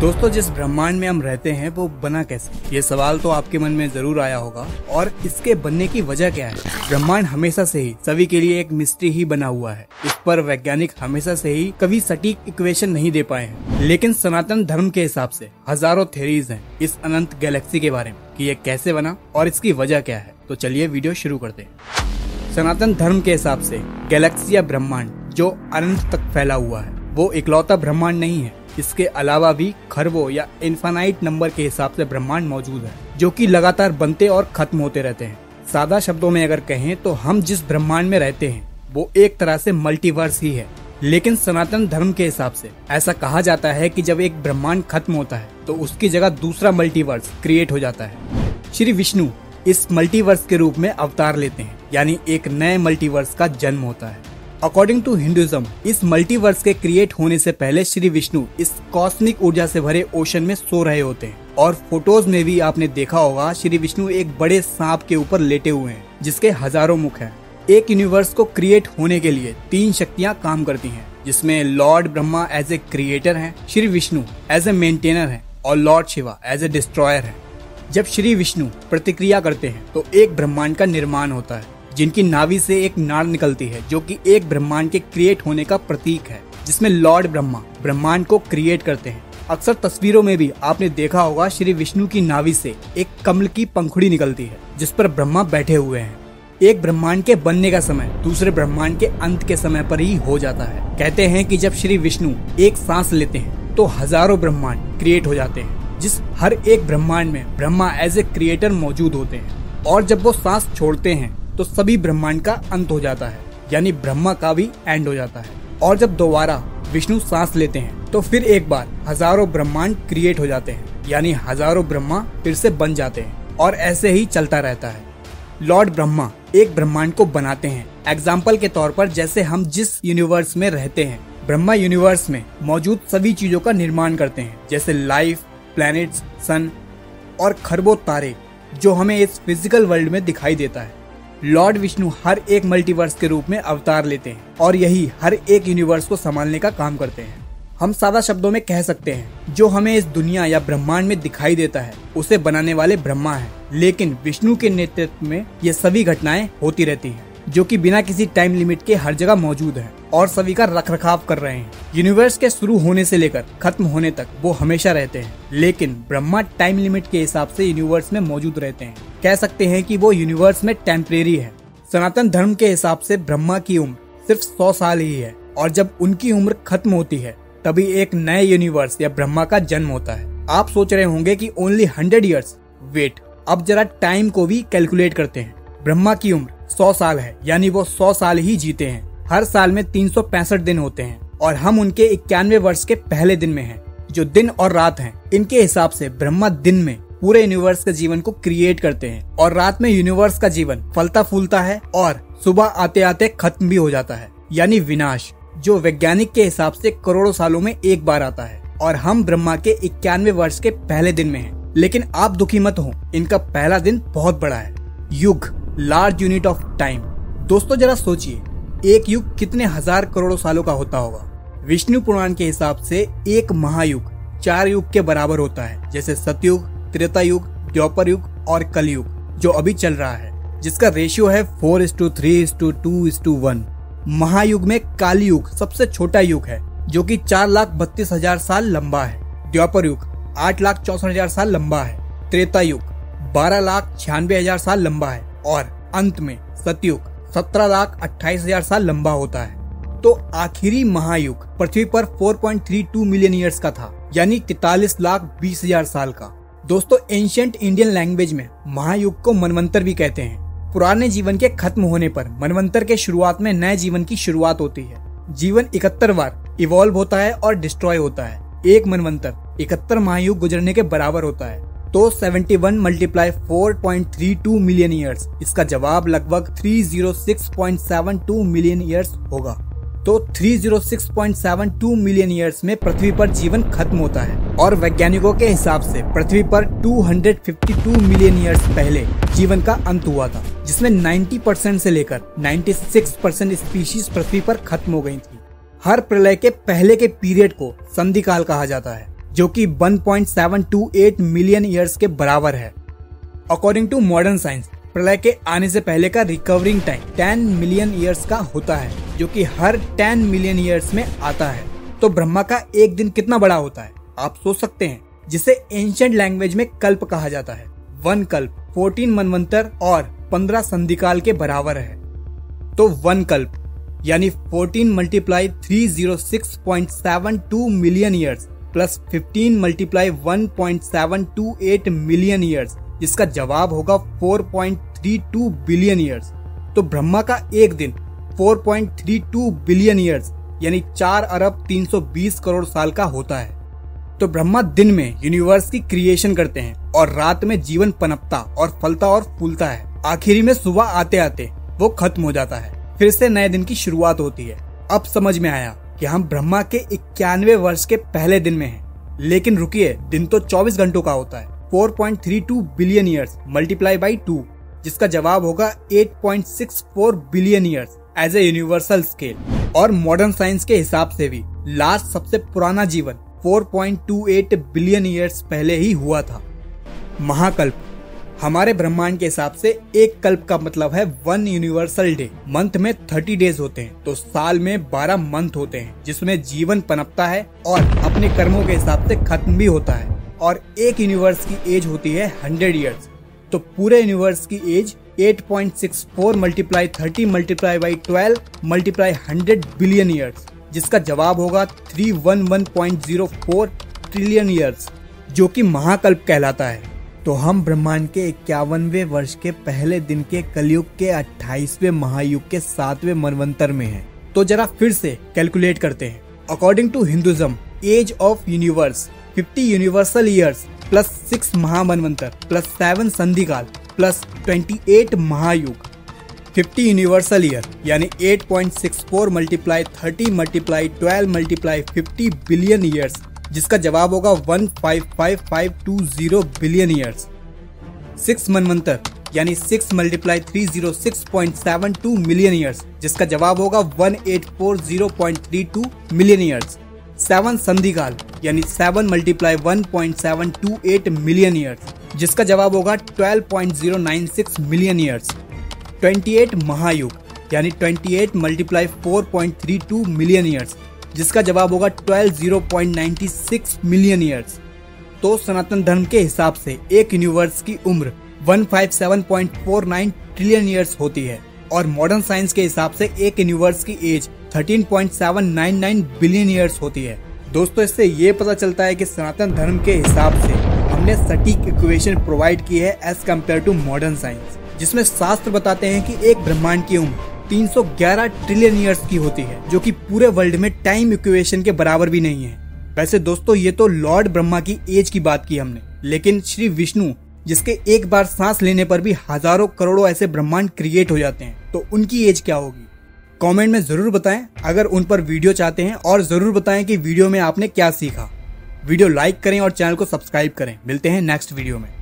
दोस्तों, जिस ब्रह्मांड में हम रहते हैं वो बना कैसे? ये सवाल तो आपके मन में जरूर आया होगा। और इसके बनने की वजह क्या है? ब्रह्मांड हमेशा से ही सभी के लिए एक मिस्ट्री ही बना हुआ है। इस पर वैज्ञानिक हमेशा से ही कभी सटीक इक्वेशन नहीं दे पाए हैं। लेकिन सनातन धर्म के हिसाब से हजारों थ्योरीज हैं इस अनंत गैलेक्सी के बारे में कि ये कैसे बना और इसकी वजह क्या है। तो चलिए वीडियो शुरू करते हैं। सनातन धर्म के हिसाब से गैलेक्सी या ब्रह्मांड जो अनंत तक फैला हुआ है वो इकलौता ब्रह्मांड नहीं है। इसके अलावा भी खरबों या इनफाइनाइट नंबर के हिसाब से ब्रह्मांड मौजूद है जो कि लगातार बनते और खत्म होते रहते हैं। सादा शब्दों में अगर कहें तो हम जिस ब्रह्मांड में रहते हैं वो एक तरह से मल्टीवर्स ही है। लेकिन सनातन धर्म के हिसाब से ऐसा कहा जाता है कि जब एक ब्रह्मांड खत्म होता है तो उसकी जगह दूसरा मल्टीवर्स क्रिएट हो जाता है। श्री विष्णु इस मल्टीवर्स के रूप में अवतार लेते हैं, यानी एक नए मल्टीवर्स का जन्म होता है। अकॉर्डिंग टू हिंदुइज्म, इस मल्टीवर्स के क्रिएट होने से पहले श्री विष्णु इस कॉस्मिक ऊर्जा से भरे ओशन में सो रहे होते हैं। और फोटोज में भी आपने देखा होगा श्री विष्णु एक बड़े सांप के ऊपर लेटे हुए हैं जिसके हजारों मुख हैं। एक यूनिवर्स को क्रिएट होने के लिए तीन शक्तियां काम करती हैं, जिसमें lord Brahma as a creator हैं, Shri Vishnu as a maintainer हैं और lord Shiva as a destroyer हैं। जब श्री विष्णु प्रतिक्रिया करते हैं तो एक ब्रह्मांड का निर्माण होता है जिनकी नाभि से एक नाड़ निकलती है जो कि एक ब्रह्मांड के क्रिएट होने का प्रतीक है, जिसमें लॉर्ड ब्रह्मा ब्रह्मांड को क्रिएट करते हैं। अक्सर तस्वीरों में भी आपने देखा होगा श्री विष्णु की नाभि से एक कमल की पंखुड़ी निकलती है जिस पर ब्रह्मा बैठे हुए हैं। एक ब्रह्मांड के बनने का समय दूसरे ब्रह्मांड के अंत के समय पर ही हो जाता है। कहते हैं कि जब श्री विष्णु एक सांस लेते हैं तो हजारों ब्रह्मांड क्रिएट हो जाते हैं, जिस हर एक ब्रह्मांड में ब्रह्मा एज ए क्रिएटर मौजूद होते हैं। और जब वो सांस छोड़ते हैं तो सभी ब्रह्मांड का अंत हो जाता है, यानी ब्रह्मा का भी एंड हो जाता है। और जब दोबारा विष्णु सांस लेते हैं तो फिर एक बार हजारों ब्रह्मांड क्रिएट हो जाते हैं, यानी हजारों ब्रह्मा फिर से बन जाते हैं। और ऐसे ही चलता रहता है। लॉर्ड ब्रह्मा एक ब्रह्मांड को बनाते हैं। एग्जाम्पल के तौर पर जैसे हम जिस यूनिवर्स में रहते हैं, ब्रह्मा यूनिवर्स में मौजूद सभी चीजों का निर्माण करते हैं, जैसे लाइफ, प्लैनेट्स, सन और खरबों तारे जो हमें इस फिजिकल वर्ल्ड में दिखाई देता है। लॉर्ड विष्णु हर एक मल्टीवर्स के रूप में अवतार लेते हैं और यही हर एक यूनिवर्स को संभालने का काम करते हैं। हम सादा शब्दों में कह सकते हैं जो हमें इस दुनिया या ब्रह्मांड में दिखाई देता है उसे बनाने वाले ब्रह्मा हैं। लेकिन विष्णु के नेतृत्व में ये सभी घटनाएं होती रहती हैं, जो कि बिना किसी टाइम लिमिट के हर जगह मौजूद है और सभी का रखरखाव कर रहे हैं। यूनिवर्स के शुरू होने से लेकर खत्म होने तक वो हमेशा रहते हैं, लेकिन ब्रह्मा टाइम लिमिट के हिसाब से यूनिवर्स में मौजूद रहते हैं। कह सकते हैं कि वो यूनिवर्स में टेम्परेरी है। सनातन धर्म के हिसाब से ब्रह्मा की उम्र सिर्फ 100 साल ही है और जब उनकी उम्र खत्म होती है तभी एक नए यूनिवर्स या ब्रह्मा का जन्म होता है। आप सोच रहे होंगे कि ओनली 100 ईयर्स, वेट, अब जरा टाइम को भी कैलकुलेट करते हैं। ब्रह्मा की उम्र 100 साल है, यानी वो 100 साल ही जीते हैं। हर साल में 365 दिन होते हैं और हम उनके 91 वर्ष के पहले दिन में हैं, जो दिन और रात हैं। इनके हिसाब से ब्रह्मा दिन में पूरे यूनिवर्स के जीवन को क्रिएट करते हैं और रात में यूनिवर्स का जीवन फलता फूलता है और सुबह आते आते खत्म भी हो जाता है, यानी विनाश, जो वैज्ञानिक के हिसाब से करोड़ों सालों में एक बार आता है। और हम ब्रह्मा के 91 वर्ष के पहले दिन में हैं। लेकिन आप दुखी मत हो, इनका पहला दिन बहुत बड़ा है। युग, लार्ज यूनिट ऑफ टाइम। दोस्तों जरा सोचिए, एक युग कितने हजार करोड़ों सालों का होता होगा। विष्णु पुराण के हिसाब से एक महायुग 4 युग के बराबर होता है, जैसे सतयुग, त्रेता युग, द्वापर युग और कलयुग जो अभी चल रहा है, जिसका रेशियो है 4:3:2:1। महायुग में काली युग सबसे छोटा युग है जो कि 4,32,000 साल लंबा है। द्वापर युग 8,64,000 साल लंबा है। त्रेता युग 12,96,000 साल लंबा है और अंत में सतयुग 17,28,000 साल लंबा होता है। तो आखिरी महायुग पृथ्वी पर 4.32 मिलियन ईयर्स का था, यानी 43,20,000 साल का। दोस्तों एंशिएंट इंडियन लैंग्वेज में महायुग को मनवंतर भी कहते हैं। पुराने जीवन के खत्म होने पर मनवंतर के शुरुआत में नए जीवन की शुरुआत होती है। जीवन 71 बार इवॉल्व होता है और डिस्ट्रॉय होता है। एक मनवंतर 71 महायुग गुजरने के बराबर होता है। तो 71 मल्टीप्लाई 4.32 मिलियन ईयर्स, इसका जवाब लगभग 306.72 मिलियन ईयर्स होगा। तो 306.72 मिलियन ईयर्स में पृथ्वी पर जीवन खत्म होता है और वैज्ञानिकों के हिसाब से पृथ्वी पर 252 मिलियन ईयर्स पहले जीवन का अंत हुआ था, जिसमें 90% से लेकर 96% स्पीशीज पृथ्वी पर खत्म हो गई थी। हर प्रलय के पहले के पीरियड को संधिकाल कहा जाता है, जो कि 1.728 मिलियन ईयर्स के बराबर है। अकॉर्डिंग टू मॉडर्न साइंस, प्रलय के आने से पहले का रिकवरिंग टाइम 10 मिलियन ईयर्स का होता है, जो कि हर 10 मिलियन ईयर्स में आता है। तो ब्रह्मा का एक दिन कितना बड़ा होता है आप सोच सकते हैं, जिसे एंशिएंट लैंग्वेज में कल्प कहा जाता है। वन कल्प 14 मनवंतर और 15 संधिकाल के बराबर है। तो वन कल्प यानी 14 × 306.72 million years plus 15 × 1.728 million years, जिसका जवाब होगा 4.32 बिलियन ईयर्स। तो ब्रह्मा का एक दिन 4.32 बिलियन ईयर्स यानी 4 अरब 320 करोड़ साल का होता है। तो ब्रह्मा दिन में यूनिवर्स की क्रिएशन करते हैं और रात में जीवन पनपता और फलता और फूलता है। आखिरी में सुबह आते आते वो खत्म हो जाता है, फिर से नए दिन की शुरुआत होती है। अब समझ में आया कि हम ब्रह्मा के 91 वर्ष के पहले दिन में हैं। लेकिन रुकिए, दिन तो 24 घंटों का होता है। 4.32 बिलियन ईयर्स मल्टीप्लाई बाई 2, जिसका जवाब होगा 8.64 billion years as a universal scale. और मॉडर्न साइंस के हिसाब से भी लास्ट सबसे पुराना जीवन 4.28 बिलियन ईयर्स पहले ही हुआ था। महाकल्प, हमारे ब्रह्मांड के हिसाब से एक कल्प का मतलब है 1 यूनिवर्सल डे। मंथ में 30 डेज होते हैं, तो साल में 12 मंथ होते हैं, जिसमें जीवन पनपता है और अपने कर्मों के हिसाब से खत्म भी होता है। और एक यूनिवर्स की एज होती है 100 ईयर्स। तो पूरे यूनिवर्स की age 8.64 multiply 30 multiply by 12 multiply 100 billion years, जिसका जवाब होगा 311.04 ट्रिलियन ईयर्स, जो कि महाकल्प कहलाता है। तो हम ब्रह्मांड के 51वें वर्ष के पहले दिन के कलयुग के 28वें महायुग के 7वें मनवंतर में हैं। तो जरा फिर से कैलकुलेट करते हैं। According to Hinduism, age of universe 50 universal years plus 6 महामनवंतर प्लस 7 संधिकाल प्लस 28 महायुग। 50 यूनिवर्सल ईयर यानी 8.64 multiply 30 multiply 12 multiply 50 billion years, जिसका जवाब होगा 1555520 बिलियन ईयर्स। 6 मनवंतर यानी 6 मल्टीप्लाई 306.72 मिलियन ईयर्स, जिसका जवाब होगा 1840.32 मिलियन ईयर्स। 7 संधिकाल यानी 7 मल्टीप्लाई 1.728 मिलियन ईयर्स, जिसका जवाब होगा 12.096 मिलियन ईयर्स। 28 महायुग यानी 28 मल्टीप्लाई 4.32 मिलियन ईयर्स, जिसका जवाब होगा 12.096 मिलियन ईयर्स। तो सनातन धर्म के हिसाब से एक यूनिवर्स की उम्र 157.49 ट्रिलियन ईयर्स होती है और मॉडर्न साइंस के हिसाब से एक यूनिवर्स की एज 13.799 बिलियन ईयर्स होती है। दोस्तों, इससे ये पता चलता है कि सनातन धर्म के हिसाब से हमने सटीक इक्वेशन प्रोवाइड की है as compare to modern science, जिसमें शास्त्र बताते हैं कि एक ब्रह्मांड की उम्र 311 ट्रिलियन ईयर्स की होती है, जो कि पूरे वर्ल्ड में टाइम इक्वेशन के बराबर भी नहीं है। वैसे दोस्तों, ये तो लॉर्ड ब्रह्मा की एज की बात की हमने, लेकिन श्री विष्णु, जिसके एक बार सांस लेने पर भी हजारों करोड़ों ऐसे ब्रह्मांड क्रिएट हो जाते हैं, तो उनकी एज क्या होगी? कमेंट में जरूर बताएं अगर उन पर वीडियो चाहते हैं, और जरूर बताएं कि वीडियो में आपने क्या सीखा। वीडियो लाइक करें और चैनल को सब्सक्राइब करें। मिलते हैं नेक्स्ट वीडियो में।